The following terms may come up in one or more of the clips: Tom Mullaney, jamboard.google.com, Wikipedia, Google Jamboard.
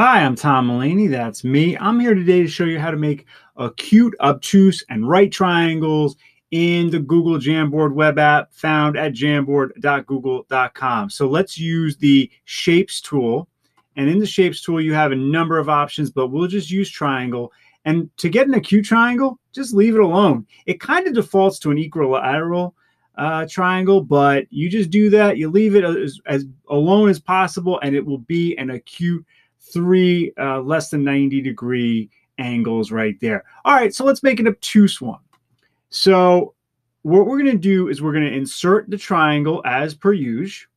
Hi, I'm Tom Mullaney. That's me. I'm here today to show you how to make acute, obtuse, and right triangles in the Google Jamboard web app found at jamboard.google.com. So let's use the Shapes tool. And in the Shapes tool, you have a number of options, but we'll just use triangle. And to get an acute triangle, just leave it alone. It kind of defaults to an equilateral triangle, but you just do that. You leave it as alone as possible, and it will be an acute three less than 90-degree angles right there. All right, so let's make an obtuse one. So what we're going to do is we're going to insert the triangle as per usual.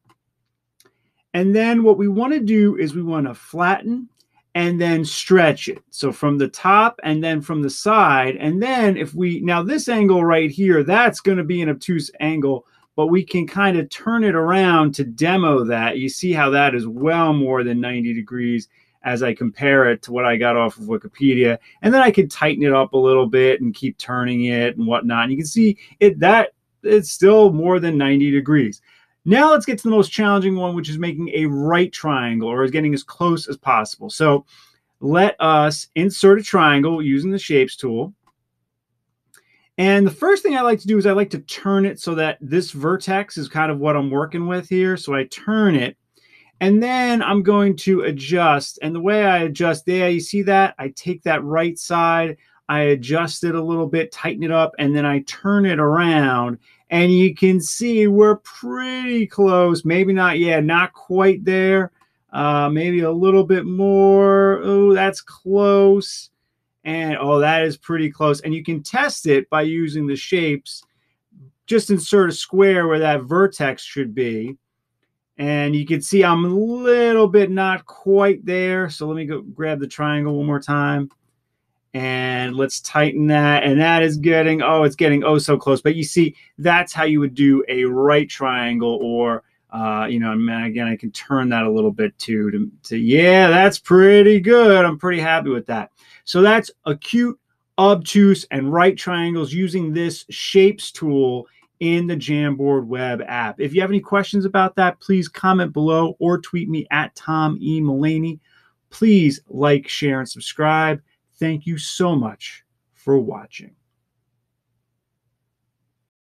And then what we want to do is we want to flatten and then stretch it. So from the top and then from the side. And then if we, now this angle right here, that's going to be an obtuse angle, but we can kind of turn it around to demo that. You see how that is well more than 90 degrees as I compare it to what I got off of Wikipedia. And then I could tighten it up a little bit and keep turning it and whatnot. And you can see it that it's still more than 90 degrees. Now let's get to the most challenging one, which is making a right triangle, or is getting as close as possible. So let us insert a triangle using the Shapes tool. And the first thing I like to do is I like to turn it so that this vertex is kind of what I'm working with here. So I turn it, and then I'm going to adjust. And the way I adjust there, you see that? I take that right side, I adjust it a little bit, tighten it up, and then I turn it around. And you can see we're pretty close. Maybe not, yeah, not quite there. Maybe a little bit more. Oh, that's close. And oh, that is pretty close. And you can test it by using the Shapes. Just insert a square where that vertex should be. And you can see I'm a little bit not quite there. So let me go grab the triangle one more time. And let's tighten that. And that is getting, oh, it's getting oh so close. But you see, that's how you would do a right triangle, or you know, and again, I can turn that a little bit too. Yeah, that's pretty good. I'm pretty happy with that. So that's acute, obtuse, and right triangles using this Shapes tool in the Jamboard web app. If you have any questions about that, please comment below or tweet me at Tom E. Mullaney. Please like, share, and subscribe. Thank you so much for watching.